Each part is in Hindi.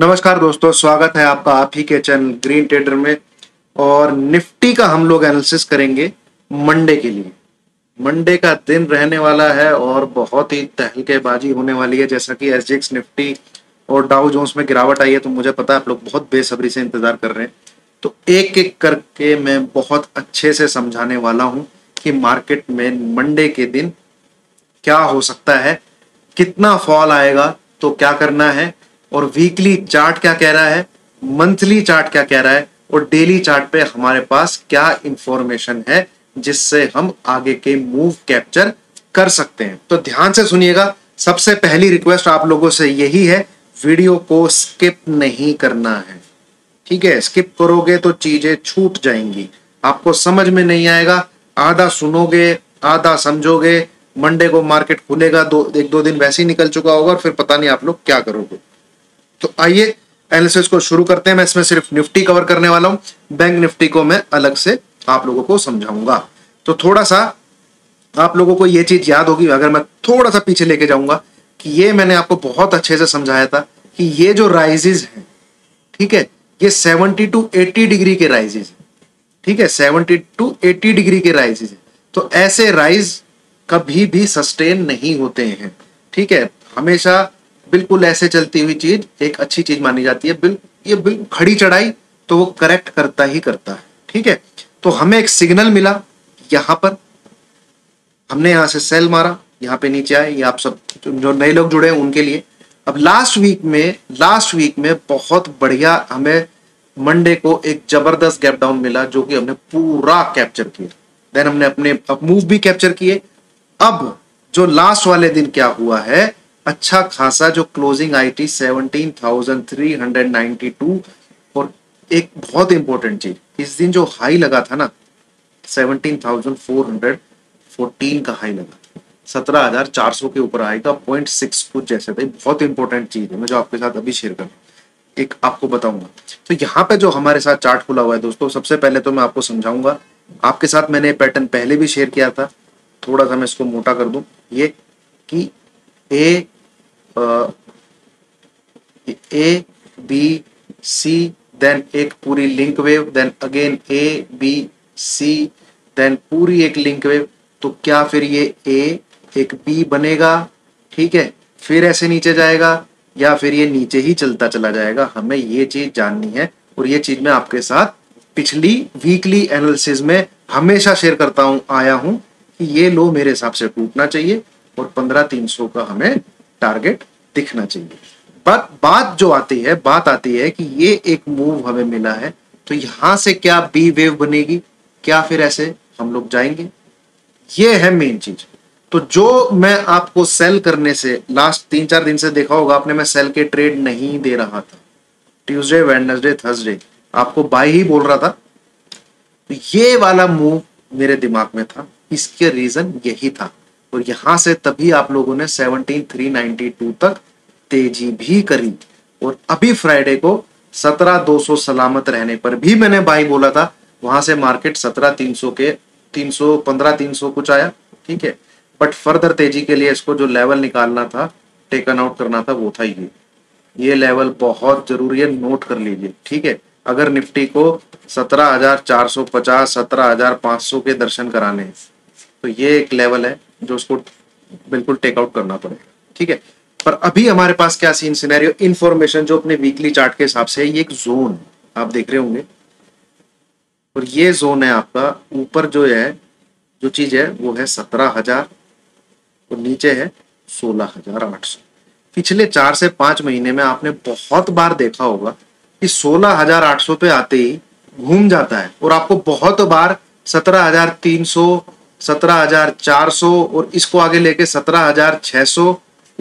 नमस्कार दोस्तों, स्वागत है आपका आप ही के चैनल ग्रीन ट्रेडर में। और निफ्टी का हम लोग एनालिसिस करेंगे मंडे के लिए। मंडे का दिन रहने वाला है और बहुत ही तहलकेबाजी होने वाली है। जैसा कि एसजीएक्स, निफ्टी और डाउ जोन्स में गिरावट आई है, तो मुझे पता है आप लोग बहुत बेसब्री से इंतजार कर रहे हैं। तो एक एक करके मैं बहुत अच्छे से समझाने वाला हूँ कि मार्केट में मंडे के दिन क्या हो सकता है, कितना फॉल आएगा, तो क्या करना है, और वीकली चार्ट क्या कह रहा है, मंथली चार्ट क्या कह रहा है, और डेली चार्ट पे हमारे पास क्या इंफॉर्मेशन है जिससे हम आगे के मूव कैप्चर कर सकते हैं। तो ध्यान से सुनिएगा। सबसे पहली रिक्वेस्ट आप लोगों से यही है, वीडियो को स्किप नहीं करना है, ठीक है। स्किप करोगे तो चीजें छूट जाएंगी, आपको समझ में नहीं आएगा। आधा सुनोगे, आधा समझोगे, मंडे को मार्केट खुलेगा, एक दो दिन वैसे ही निकल चुका होगा और फिर पता नहीं आप लोग क्या करोगे। तो आइए एनालिसिस को शुरू करते हैं। मैं इसमें सिर्फ निफ्टी कवर करने वाला हूं, बैंक निफ्टी को मैं अलग से आप लोगों को समझाऊंगा। तो थोड़ा सा आप लोगों को ये चीज याद होगी, अगर मैं थोड़ा सा पीछे लेके जाऊंगा, कि ये मैंने आपको बहुत अच्छे से समझाया था कि ये जो राइजेस हैं, ठीक है, ये 70 to 80 डिग्री के राइजेस हैं, ठीक है, 70 to 80 डिग्री के राइजेस हैं। तो ऐसे राइज कभी भी सस्टेन नहीं होते हैं, ठीक है। हमेशा बिल्कुल ऐसे चलती हुई चीज एक अच्छी चीज मानी जाती है। ये बिल्कुल खड़ी चढ़ाई तो वो करेक्ट करता ही करता है, ठीक है। तो हमें एक सिग्नल मिला यहाँ पर, हमने यहाँ से सेल मारा, यहाँ पे नीचे आए। ये आप सब जो नए लोग जुड़े हैं उनके लिए। अब लास्ट वीक में बहुत बढ़िया हमें मंडे को एक जबरदस्त गैप डाउन मिला, जो कि हमने पूरा कैप्चर किया। देन हमने अपने मूव भी कैप्चर किए। अब जो लास्ट वाले दिन क्या हुआ है, अच्छा खासा जो क्लोजिंग आई थी 17,392, और एक बहुत इंपॉर्टेंट चीज, इस दिन जो हाई लगा था ना 17,414 का हाई लगा, 17,400 के ऊपर आएगा, 0.6 कुछ जैसे था। बहुत इंपॉर्टेंट चीज है, मैं जो आपके साथ अभी शेयर करूँ, एक आपको बताऊंगा। तो यहाँ पे जो हमारे साथ चार्ट खुला हुआ है दोस्तों, सबसे पहले तो मैं आपको समझाऊंगा, आपके साथ मैंने पैटर्न पहले भी शेयर किया था, थोड़ा सा मैं इसको मोटा कर दूं, ये कि A, B, C, देन एक पूरी link wave, then again A, B, C, then पूरी एक लिंक वेव। तो क्या फिर ये A एक B बनेगा, ठीक है, फिर ऐसे नीचे जाएगा, या फिर ये नीचे ही चलता चला जाएगा? हमें ये चीज जाननी है, और ये चीज मैं आपके साथ पिछली वीकली एनालिसिस में हमेशा शेयर करता हूँ आया हूँ कि ये लो मेरे हिसाब से टूटना चाहिए और 15,300 का हमें टारगेट दिखना चाहिए। बट बात आती है कि ये एक मूव हमें मिला है, तो यहां से क्या बी वेव बनेगी, क्या फिर ऐसे हम लोग जाएंगे? ये है मेन चीज। तो जो मैं आपको सेल करने से लास्ट 3-4 दिन से देखा होगा आपने, मैं सेल के ट्रेड नहीं दे रहा था। ट्यूसडे, वेडनेसडे, थर्सडे आपको बाय ही बोल रहा था। तो ये वाला मूव मेरे दिमाग में था, इसके रीजन यही था। और यहाँ से तभी आप लोगों ने 17,392 तक तेजी भी करी, और अभी फ्राइडे को 17,200 सलामत रहने पर भी मैंने बाई बोला था। वहां से मार्केट 17,300 के 15,300 कुछ आया, ठीक है। बट फर्दर तेजी के लिए इसको जो लेवल निकालना था, टेकन आउट करना था, वो था ये लेवल बहुत जरूरी है, नोट कर लीजिए, ठीक है। अगर निफ्टी को 17,450, 17,500 के दर्शन कराने हैं, तो ये एक लेवल है जो उसको बिल्कुल टेकआउट करना पड़ेगा, ठीक है। पर अभी हमारे पास क्या सीन, सिनेरियो, इन्फॉर्मेशन जो अपने वीकली चार्ट के हिसाब से है, ये एक जोन आप देख रहे होंगे, और ये जोन है आपका ऊपर जो है, जो चीज है वो है 17,000 और नीचे है 16,800। पिछले 4 से 5 महीने में आपने बहुत बार देखा होगा कि 16,800 पे आते ही घूम जाता है, और आपको बहुत बार 17,300, 17,400, और इसको आगे लेके 17,600,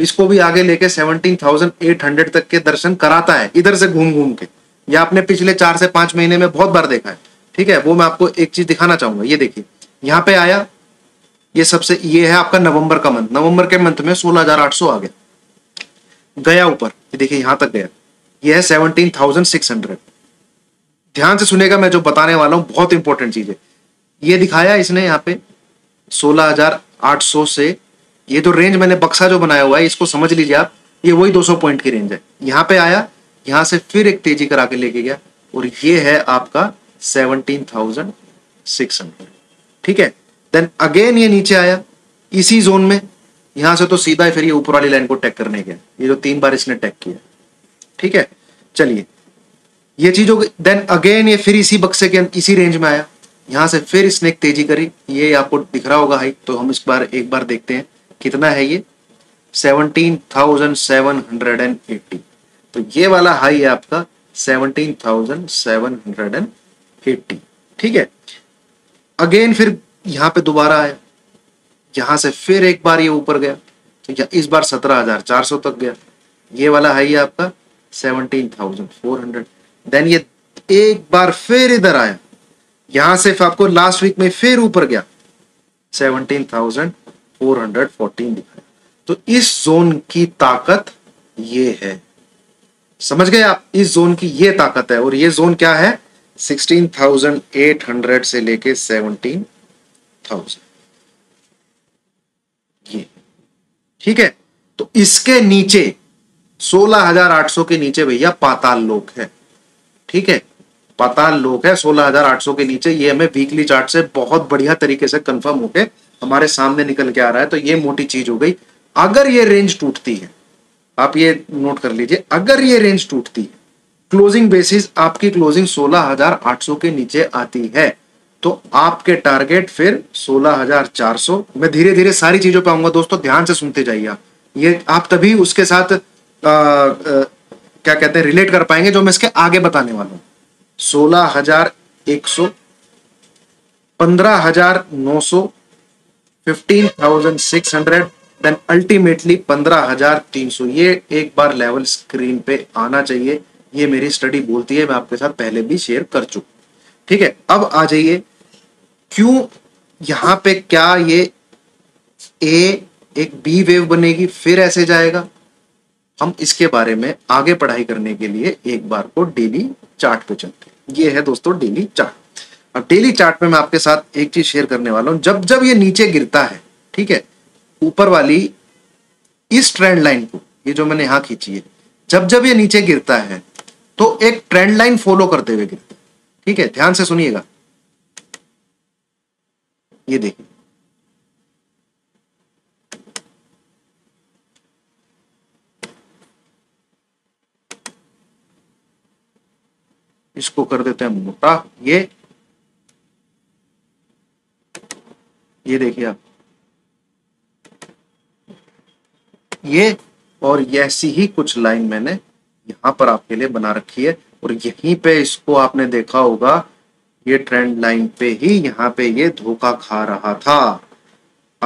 इसको भी आगे लेके 17,800 तक के दर्शन कराता है, इधर से घूम घूम के। ये आपने पिछले 4 से 5 महीने में बहुत बार देखा है, ठीक है। वो मैं आपको एक चीज दिखाना चाहूंगा, ये देखिए यहाँ पे आया, ये सबसे, ये है आपका नवंबर का मंथ। नवंबर के मंथ में 16,800 आ गया ऊपर, ये देखिए यहाँ तक गया, ये है 17,600। ध्यान से सुनेगा, मैं जो बताने वाला हूँ बहुत इंपॉर्टेंट चीज है। ये दिखाया इसने यहाँ पे 16,800 से, ये जो रेंज मैंने बक्सा जो बनाया हुआ है, इसको समझ लीजिए आप, ये वही 200 पॉइंट की रेंज है। यहाँ पे आया यहाँ से फिर एक तेजी करा के लेके गया और ये है आपका 17,600। ठीक है, देन अगेन ये नीचे आया इसी जोन में, यहां से तो सीधा फिर ये ऊपर वाली लाइन को टैग करने गया, ये जो 3 बार इसने टैग किया। ठीक है, चलिए ये चीज हो गई। देन अगेन ये फिर इसी बक्से के इसी रेंज में आया, यहां से फिर इसने एक तेजी करी, ये आपको दिख रहा होगा हाई, तो हम इस बार एक बार देखते हैं कितना है ये 17,780। तो ये वाला हाई है आपका 17,780। ठीक है, अगेन फिर यहाँ पे दोबारा आया, यहाँ से फिर एक बार ये ऊपर गया, तो इस बार 17,400 तक गया, ये वाला हाई है आपका 17,400। देन ये एक बार फिर इधर आया, यहाँ से आपको लास्ट वीक में फिर ऊपर गया 17,414 दिखाया। तो इस जोन की ताकत ये है, समझ गए आप, इस जोन की ये ताकत है। और ये जोन क्या है 16,800 से लेके 17,000 ये। ठीक है, तो इसके नीचे 16,800 के नीचे भैया पाताल लोक है। ठीक है, पाताल लोक है 16,800 के नीचे। ये हमें वीकली चार्ट से बहुत बढ़िया तरीके से कंफर्म होके हमारे सामने निकल के आ रहा है। तो ये मोटी चीज हो गई। अगर ये रेंज टूटती है, आप ये नोट कर लीजिए, अगर ये रेंज टूटती है, क्लोजिंग बेसिस आपकी क्लोजिंग 16,800 के नीचे आती है, तो आपके टारगेट फिर 16,400। मैं धीरे धीरे सारी चीजों पे आऊंगा दोस्तों, ध्यान से सुनते जाइए। ये आप तभी उसके साथ क्या कहते हैं रिलेट कर पाएंगे जो मैं इसके आगे बताने वाला हूं। 16,100, 15,900, 15,600, देन अल्टीमेटली 15,300। ये एक बार लेवल स्क्रीन पे आना चाहिए, ये मेरी स्टडी बोलती है, मैं आपके साथ पहले भी शेयर कर चुका। ठीक है, अब आ जाइए क्यों यहां पे क्या ये एक बी वेव बनेगी फिर ऐसे जाएगा। हम इसके बारे में आगे पढ़ाई करने के लिए एक बार को डेली चार्ट पे चलते हैं। ये है दोस्तों डेली चार्ट। अब डेली चार्ट में मैं आपके साथ एक चीज शेयर करने वाला हूं। जब जब ये नीचे गिरता है, ठीक है, ऊपर वाली इस ट्रेंड लाइन को, ये जो मैंने यहां खींची है, जब जब ये नीचे गिरता है तो एक ट्रेंड लाइन फॉलो करते हुए गिरता है। ठीक है, ध्यान से सुनिएगा, ये देखिए इसको कर देते हैं मोटा, ये देखिए आप, ये और ऐसी ही कुछ लाइन मैंने यहां पर आपके लिए बना रखी है। और यहीं पे इसको आपने देखा होगा, ये ट्रेंड लाइन पे ही यहाँ पे ये धोखा खा रहा था।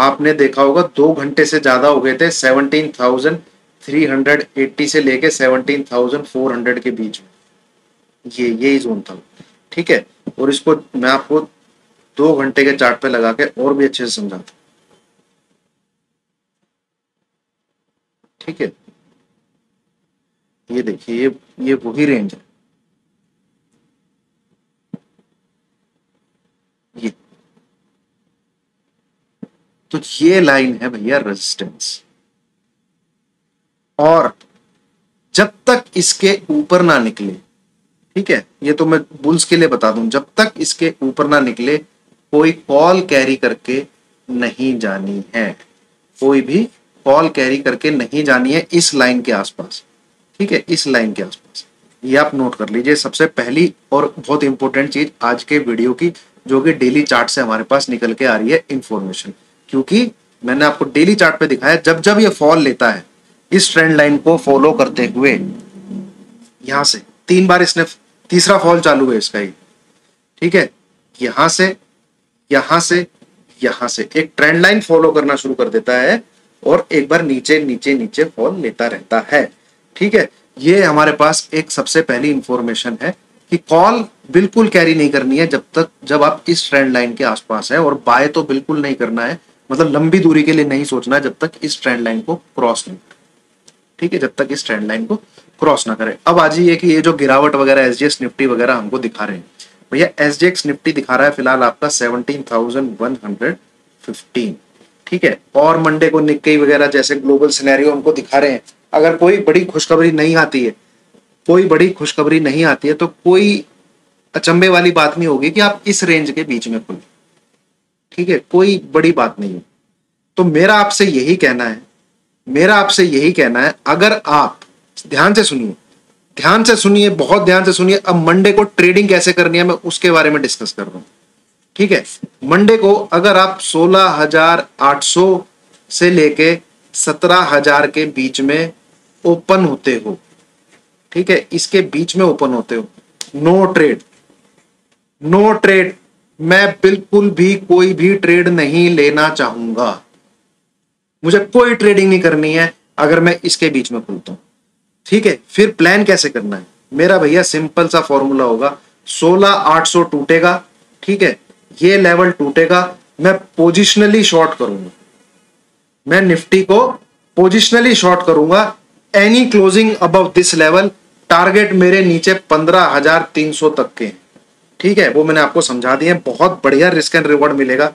आपने देखा होगा 2 घंटे से ज्यादा हो गए थे 17,380 से लेके 17,400 के बीच में, ये जोन था। ठीक है, और इसको मैं आपको 2 घंटे के चार्ट पे लगा के और भी अच्छे से समझाता हूँ। ठीक है, ये देखिए, ये वही रेंज है, ये तो ये लाइन है भैया रेजिस्टेंस। और जब तक इसके ऊपर ना निकले, ठीक है, ये तो मैं बुल्स के लिए बता दूं, जब तक इसके ऊपर ना निकले कोई कॉल कैरी करके नहीं जानी है, कोई भी कॉल कैरी करके नहीं जानी है इस लाइन के आसपास। ठीक है, इस लाइन के आसपास ये आप नोट कर लीजिए, सबसे पहली और बहुत इंपॉर्टेंट चीज आज के वीडियो की, जो कि डेली चार्ट से हमारे पास निकल के आ रही है इंफॉर्मेशन। क्योंकि मैंने आपको डेली चार्ट पे दिखाया, जब जब ये फॉल लेता है इस ट्रेंड लाइन को फॉलो करते हुए, यहां से 3 बार इसने, तीसरा फॉल चालू है इसका ही। ठीक है, यहां से, यहां से, यहां से एक ट्रेंड लाइन फॉलो करना शुरू कर देता है और एक बार नीचे नीचे नीचे फॉल लेता रहता है। ठीक है, ये हमारे पास एक सबसे पहली इंफॉर्मेशन है कि कॉल बिल्कुल कैरी नहीं करनी है जब तक, जब आप इस ट्रेंड लाइन के आसपास हैं। और बाय तो बिल्कुल नहीं करना है, मतलब लंबी दूरी के लिए नहीं सोचना है जब तक इस ट्रेंड लाइन को क्रॉस नहीं करें। ठीक है, जब तक इस ट्रेंड लाइन को क्रॉस ना करे। अब आज ये कि ये जो गिरावट वगैरह एसजेएक्स निफ्टी वगैरह हमको दिखा रहे हैं भैया, एसजेएक्स निफ्टी दिखा रहा है फिलहाल आपका 17,115। ठीक है, और मंडे को निक्केई वगैरह जैसे ग्लोबल सिनेरियो हमको दिखा रहे हैं। अगर कोई बड़ी खुशखबरी नहीं आती है कोई बड़ी खुशखबरी नहीं आती है तो कोई अचंभे वाली बात नहीं होगी कि आप इस रेंज के बीच में खुलें, ठीक है, कोई बड़ी बात नहीं है। तो मेरा आपसे यही कहना है, मेरा आपसे यही कहना है, अगर आप ध्यान से सुनिए, ध्यान से सुनिए, बहुत ध्यान से सुनिए। अब मंडे को ट्रेडिंग कैसे करनी है मैं उसके बारे में डिस्कस कर रहा हूँ, ठीक है। मंडे को अगर आप 16,800 से लेके 17,000 के बीच में ओपन होते हो, ठीक है, इसके बीच में ओपन होते हो, नो ट्रेड, नो ट्रेड। मैं बिल्कुल भी कोई भी ट्रेड नहीं लेना चाहूंगा, मुझे कोई ट्रेडिंग नहीं करनी है अगर मैं इसके बीच में खुलता हूं, ठीक है। फिर प्लान कैसे करना है मेरा भैया, सिंपल सा फॉर्मूला होगा, 16,800 टूटेगा, ठीक है, ये लेवल टूटेगा, मैं पोजिशनली शॉर्ट करूंगा, मैं निफ्टी को पोजिशनली शॉर्ट करूंगा, any closing above this level, target मेरे नीचे 15,300 तक के, ठीक है, वो मैंने आपको समझा दिए हैं। बहुत बढ़िया रिस्क एंड रिवॉर्ड मिलेगा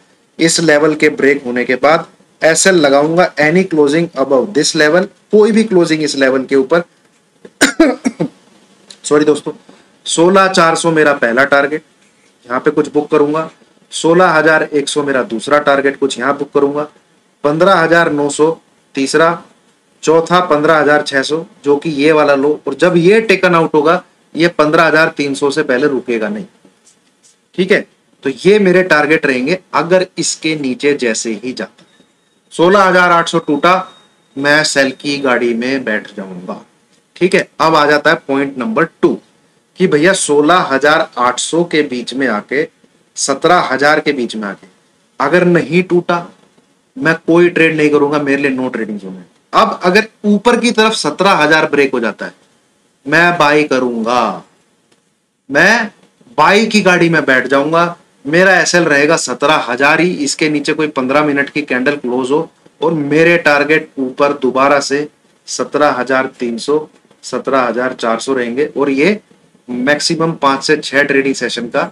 इस लेवल के ब्रेक होने के बाद। एसएल लगाऊंगा, any closing above this level, कोई भी क्लोजिंग इस लेवल के ऊपर सॉरी दोस्तों, 16,400 मेरा पहला टारगेट, यहाँ पे कुछ बुक करूंगा। 16,100 मेरा दूसरा टारगेट, कुछ यहाँ बुक करूंगा। 15,900 तीसरा, चौथा 15,600 जो कि ये वाला लो, और जब ये टेकन आउट होगा ये 15,300 से पहले रुकेगा नहीं, ठीक है। तो ये मेरे टारगेट रहेंगे अगर इसके नीचे जैसे ही जाता। 16,800 टूटा, मैं सेल की गाड़ी में बैठ जाऊंगा, ठीक है। अब आ जाता है पॉइंट नंबर 2 कि भैया 16,800 के बीच में आके 17,000 के बीच में आके अगर नहीं टूटा मैं कोई ट्रेड नहीं करूंगा, मेरे लिए नो ट्रेडिंग जोन है। अब अगर ऊपर की तरफ 17,000 ब्रेक हो जाता है मैं बाई करूंगा, मैं बाई की गाड़ी में बैठ जाऊंगा, मेरा एसएल रहेगा 17,000 ही, इसके नीचे कोई 15 मिनट की कैंडल क्लोज हो और मेरे टारगेट ऊपर दोबारा से 17,300 17,400 रहेंगे, और ये मैक्सिमम 5 से 6 ट्रेडिंग सेशन का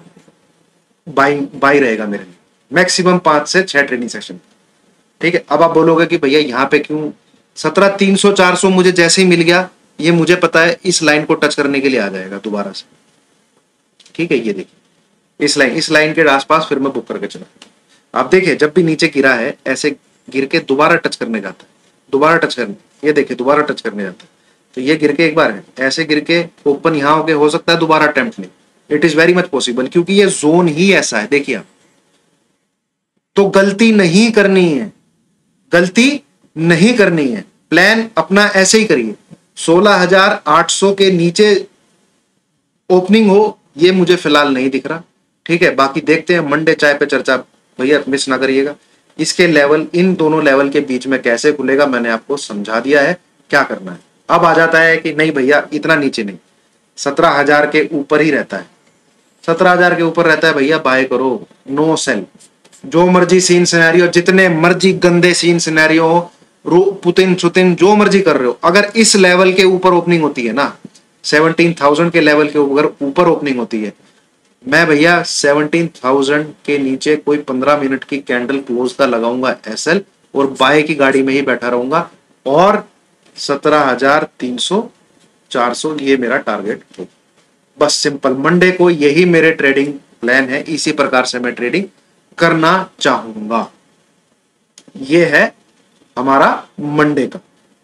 बाई रहेगा मेरे लिए, मैक्सिमम 5 से 6 ट्रेडिंग सेशन, ठीक है। अब आप बोलोगे कि भैया यहाँ पे क्यों 17,300 400 मुझे जैसे ही मिल गया, ये मुझे पता है इस लाइन को टच करने के लिए आ जाएगा दोबारा से, ठीक है, ये देखिए इस लाइन के आसपास फिर मैं बुक करके चला। आप देखिए जब भी नीचे गिरा है ऐसे गिर के दोबारा टच करने जाता है, दोबारा टच करने, ये देखिए दोबारा टच करने जाता है, तो ये गिर के एक बार है, ऐसे गिर के ओपन यहाँ होके हो सकता है दोबारा अटेम्प्ट नहीं, it is very much possible, क्योंकि ये जोन ही ऐसा है, देखिए आप। तो गलती नहीं करनी है, गलती नहीं करनी है, प्लान अपना ऐसे ही करिए। 16,800 के नीचे ओपनिंग हो ये मुझे फिलहाल नहीं दिख रहा, ठीक है, बाकी देखते हैं मंडे चाय पे चर्चा, भैया मिस ना करिएगा। इसके लेवल, इन दोनों लेवल के बीच में कैसे खुलेगा मैंने आपको समझा दिया है क्या करना है। अब आ जाता है कि नहीं भैया इतना नीचे नहीं, 17,000 के ऊपर ही रहता है, 17,000 के ऊपर रहता है, भैया बाय करो, नो सेल, जो मर्जी सीन सिनेरियो, जितने मर्जी गंदे सीन सिनेरियो हो, पुतिन सुतिन जो मर्जी कर रहे हो, अगर इस लेवल के ऊपर ओपनिंग होती है ना, 17,000 के लेवल के ऊपर ओपनिंग होती है, मैं भैया 17,000 के नीचे कोई 15 मिनट की कैंडल क्लोज का लगाऊंगा एसएल और बाय की गाड़ी में ही बैठा रहूंगा, और 17,300 400 ये मेरा टारगेट हो, बस सिंपल। मंडे को यही मेरे ट्रेडिंग प्लान है, इसी प्रकार से मैं ट्रेडिंग करना चाहूंगा, ये है हमारा मंडे का।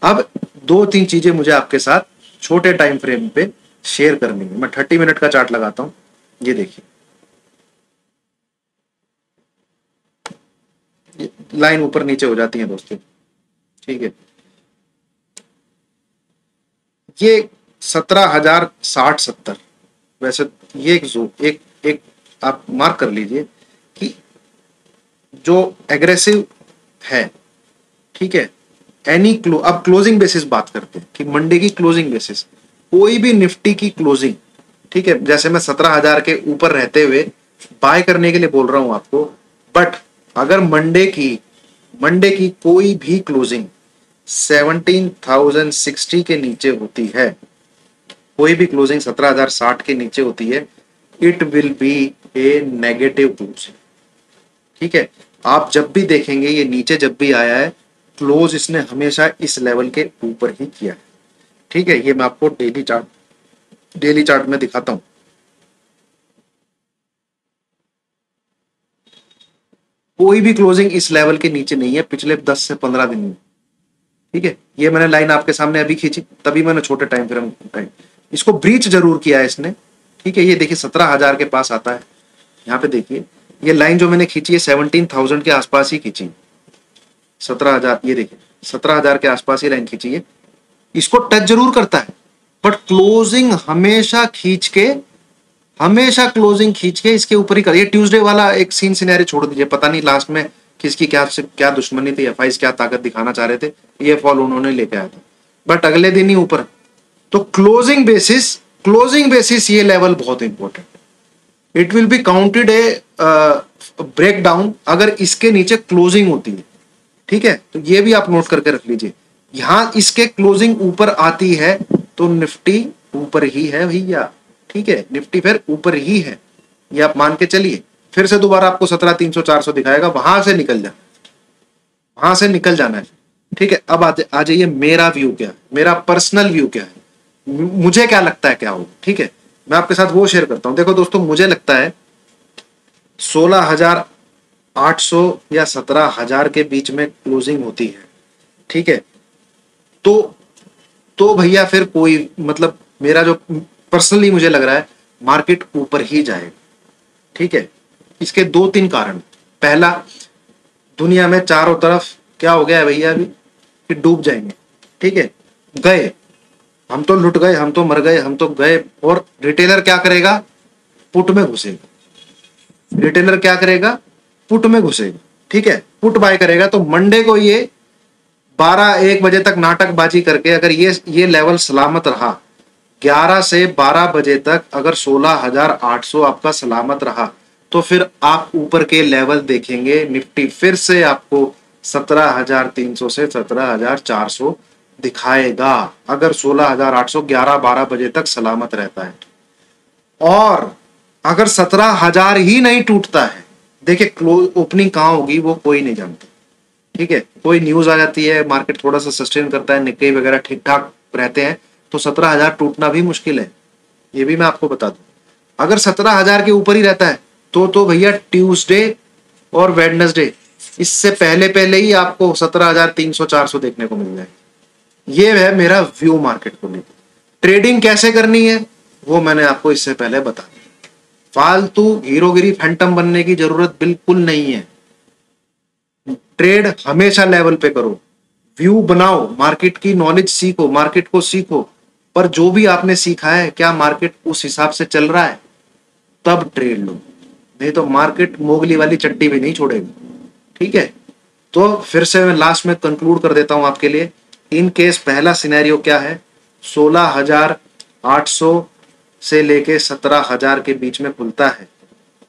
अब 2-3 चीजें मुझे आपके साथ छोटे टाइम फ्रेम पे शेयर करनी है। मैं 30 मिनट का चार्ट लगाता हूं, ये देखिए लाइन ऊपर नीचे हो जाती है दोस्तों, ठीक है, ये 17,060-70, वैसे ये एक आप मार्क कर लीजिए कि जो एग्रेसिव है, ठीक है, एनी अब क्लोजिंग बेसिस बात करते हैं कि मंडे की क्लोजिंग बेसिस, कोई भी निफ्टी की क्लोजिंग, ठीक है, जैसे मैं 17,000 के ऊपर रहते हुए बाय करने के लिए बोल रहा हूं आपको, बट अगर मंडे की कोई भी क्लोजिंग 17,060 के नीचे होती है, कोई भी क्लोजिंग 17,060 के नीचे होती है, it will be a negative closing, ठीक है। आप जब भी देखेंगे ये नीचे जब भी आया है क्लोज इसने हमेशा इस लेवल के ऊपर ही किया है, ठीक है, ये मैं आपको डेली चार्ट डेली चार्ट में दिखाता हूं। कोई भी क्लोजिंग इस लेवल के नीचे नहीं है पिछले 10 से 15 दिन में, ठीक है। ये मैंने लाइन आपके सामने अभी खींची, तभी मैंने छोटे टाइम फ्रेम टाइम इसको ब्रीच जरूर किया है इसने, ठीक है। ये देखिए 17,000 के पास आता है, यहाँ पे देखिए ये लाइन जो मैंने खींची है 17,000 के आसपास ही खींची, 17,000, ये देखिए 17,000 के आसपास ही लाइन खींची है। इसको टच जरूर करता है बट क्लोजिंग हमेशा खींच के, हमेशा क्लोजिंग खींच के इसके ऊपर ही कर। ये ट्यूसडे वाला एक सीन सिनेरियो छोड़ दीजिए, पता नहीं लास्ट में किसकी क्या दुश्मनी थी, एफआईज क्या ताकत दिखाना चाह रहे थे, ये फॉल उन्होंने लेके आया था बट अगले दिन ही ऊपर। तो क्लोजिंग बेसिस ये लेवल बहुत इंपॉर्टेंट है, it will be counted a breakdown अगर इसके नीचे क्लोजिंग होती है, ठीक है। तो ये भी आप नोट करके रख लीजिए, यहां इसके क्लोजिंग ऊपर आती है तो निफ्टी ऊपर ही है भैया, ठीक है। निफ्टी फिर ऊपर ही है, ये आप मान के चलिए। फिर से दोबारा आपको 17,300 400 दिखाएगा, वहां से निकल जाना है, ठीक है। अब आ जाइए मेरा व्यू क्या है, मेरा पर्सनल व्यू क्या है, मुझे क्या लगता है क्या हो, ठीक है। मैं आपके साथ वो शेयर करता हूं। देखो दोस्तों, मुझे लगता है 16,800 या 17,000 के बीच में क्लोजिंग होती है, ठीक है। तो भैया फिर कोई मतलब, मेरा जो पर्सनली मुझे लग रहा है मार्केट ऊपर ही जाएगा, ठीक है। इसके 2-3 कारण। पहला, दुनिया में चारों तरफ क्या हो गया है भैया अभी कि डूब जाएंगे, ठीक है। गए हम तो, लुट गए हम तो, मर गए हम तो, गए। और रिटेलर क्या करेगा, पुट में घुसेगा। रिटेलर क्या करेगा, पुट में घुसेगा, ठीक है। पुट बाय करेगा तो मंडे को ये 12-1 बजे तक नाटकबाजी करके अगर ये लेवल सलामत रहा, 11 से 12 बजे तक अगर 16,800 आपका सलामत रहा तो फिर आप ऊपर के लेवल देखेंगे, निफ्टी फिर से आपको 17,300 से 17,400 दिखाएगा अगर 16,800 11-12 बजे तक सलामत रहता है। और अगर 17,000 ही नहीं टूटता है, देखिए क्लोज ओपनिंग कहाँ होगी वो कोई नहीं जानता, ठीक है। कोई न्यूज आ जाती है, मार्केट थोड़ा सा सस्टेन करता है, निक्के वगैरह ठीक ठाक रहते हैं तो 17,000 टूटना भी मुश्किल है, ये भी मैं आपको बता दूं। अगर 17,000 के ऊपर ही रहता है तो भैया ट्यूसडे और वेडनेसडे इससे पहले ही आपको 17,300 400 देखने को मिल जाएगा। ये है मेरा व्यू मार्केट को लेकर। ट्रेडिंग कैसे करनी है वो मैंने आपको इससे पहले बता दिया। फालतू हीरोगिरी फैंटम बनने की जरूरत बिल्कुल नहीं है। ट्रेड हमेशा लेवल पे करो, व्यू बनाओ, मार्केट की नॉलेज सीखो, मार्केट को सीखो, पर जो भी आपने सीखा है क्या मार्केट उस हिसाब से चल रहा है तब ट्रेड लो, नहीं तो मार्केट मोगली वाली चट्टी भी नहीं छोड़ेगी, ठीक है। तो फिर से मैं लास्ट में कंक्लूड कर देता हूं आपके लिए। इन केस पहला सिनेरियो क्या है, 16,800 से लेके 17,000 के बीच में खुलता है,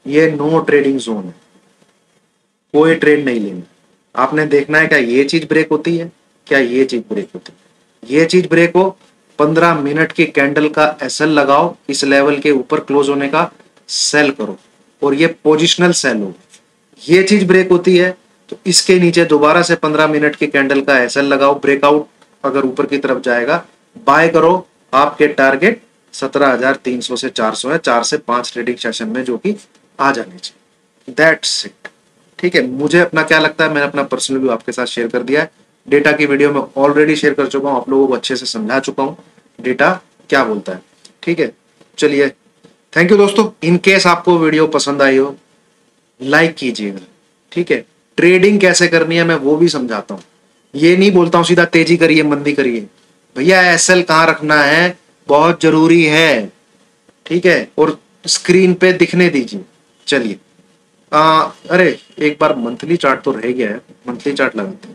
ये नो ट्रेडिंग जोन है, कोई ट्रेड नहीं लेनी। आपने देखना है क्या ये चीज ब्रेक होती है, क्या ये चीज ब्रेक होती है। ये चीज ब्रेक हो, 15 मिनट की कैंडल का एसएल लगाओ, इस लेवल के ऊपर क्लोज होने का सेल करो और ये पोजिशनल सेल हो। ये चीज ब्रेक होती है तो इसके नीचे दोबारा से 15 मिनट की कैंडल का एसएल लगाओ, ब्रेकआउट अगर ऊपर की तरफ जाएगा बाय करो। आपके टारगेट 17,300 से 400 है, 4 से 5 ट्रेडिंग सेशन में, जो कि आ जाने चाहिए। दैट्स इट, ठीक है। मुझे अपना क्या लगता है, मैंने अपना पर्सनल व्यू आपके साथ शेयर कर दिया है। डेटा की वीडियो में ऑलरेडी शेयर कर चुका हूँ, आप लोगों को अच्छे से समझा चुका हूँ डेटा क्या बोलता है, ठीक है। चलिए, थैंक यू दोस्तों। इन केस आपको वीडियो पसंद आई हो लाइक कीजिएगा, ठीक है। ट्रेडिंग कैसे करनी है मैं वो भी समझाता हूँ, ये नहीं बोलता हूँ सीधा तेजी करिए मंदी करिए। भैया एस एल कहाँ रखना है बहुत जरूरी है, ठीक है, और स्क्रीन पे दिखने दीजिए। चलिए, अरे एक बार मंथली चार्ट तो रह गया है, मंथली चार्ट लगाते हैं।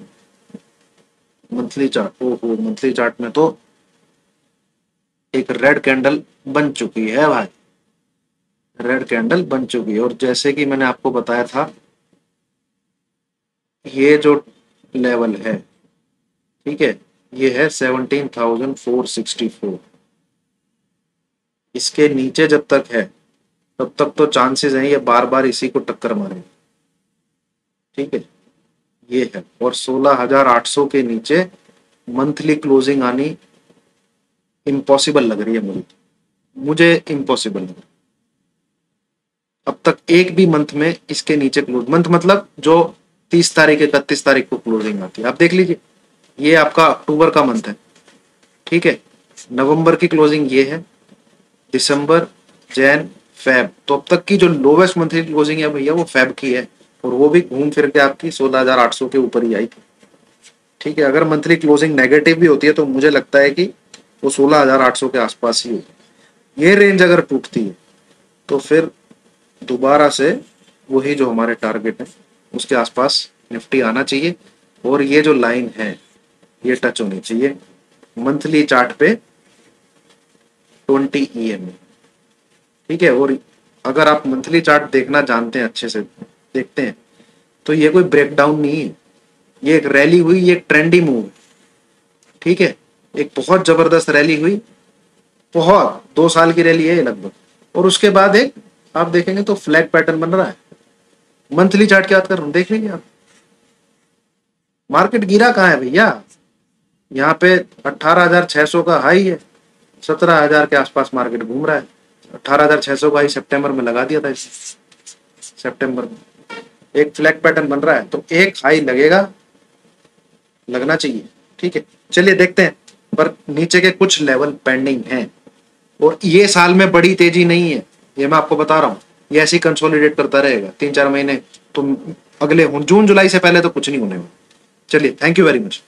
मंथली चार्ट, ओहो, मंथली चार्ट में तो एक रेड कैंडल बन चुकी है भाई, रेड कैंडल बन चुकी है। और जैसे कि मैंने आपको बताया था, ये जो लेवल है, ठीक है, ये है 17,464। इसके नीचे जब तक है तब तक तो चांसेस हैं ये बार बार इसी को टक्कर मारेंगे, ठीक है, ये है। और 16,800 के नीचे मंथली क्लोजिंग आनी इम्पॉसिबल लग रही है मुझे, मुझे इम्पॉसिबल लगा। अब तक एक भी मंथ में इसके नीचे क्लोज, मंथ मतलब जो 30 तारीख 31 तारीख को क्लोजिंग आती है। आप देख लीजिए ये आपका अक्टूबर का मंथ है, ठीक है, नवंबर की क्लोजिंग ये है, दिसंबर, जैन, फेब, तो अब तक की जो लोवेस्ट मंथली क्लोजिंग है भैया वो फेब की है, और वो भी घूम फिर के आपकी 16,800 के ऊपर ही आई थी, ठीक है। अगर मंथली क्लोजिंग नेगेटिव भी होती है तो मुझे लगता है कि वो 16,800 के आसपास ही होगी। ये रेंज अगर टूटती है तो फिर दोबारा से वही जो हमारे टारगेट है उसके आसपास निफ्टी आना चाहिए, और ये जो लाइन है ये टच होनी चाहिए मंथली चार्ट पे 20 EMA, ठीक है। और अगर आप मंथली चार्ट देखना जानते हैं, अच्छे से देखते हैं, तो ये कोई ब्रेकडाउन नहीं है, ये एक रैली हुई, ये एक ट्रेंडी मूव है, ठीक है। एक बहुत जबरदस्त रैली हुई, बहुत 2 साल की रैली है ये लगभग, और उसके बाद एक आप देखेंगे तो फ्लैग पैटर्न बन रहा है। मंथली चार्ट की बात कर रहा हूँ, देख लीजिए आप मार्केट गिरा कहाँ है भैया, यहाँ पे 18,600 का हाई है, 17,000 के आसपास मार्केट घूम रहा है। 18,600 का हाई सितंबर में लगा दिया था इसे, सितंबर में एक फ्लैग पैटर्न बन रहा है, तो एक हाई लगेगा, लगना चाहिए, ठीक है। चलिए देखते हैं, पर नीचे के कुछ लेवल पेंडिंग हैं, और ये साल में बड़ी तेजी नहीं है, ये मैं आपको बता रहा हूँ। ये ऐसे ही कंसोलिडेट करता रहेगा 3-4 महीने, तो अगले जून जुलाई से पहले तो कुछ नहीं होने वाला। चलिए, थैंक यू वेरी मच।